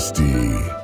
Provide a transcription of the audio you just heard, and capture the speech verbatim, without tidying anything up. tasty.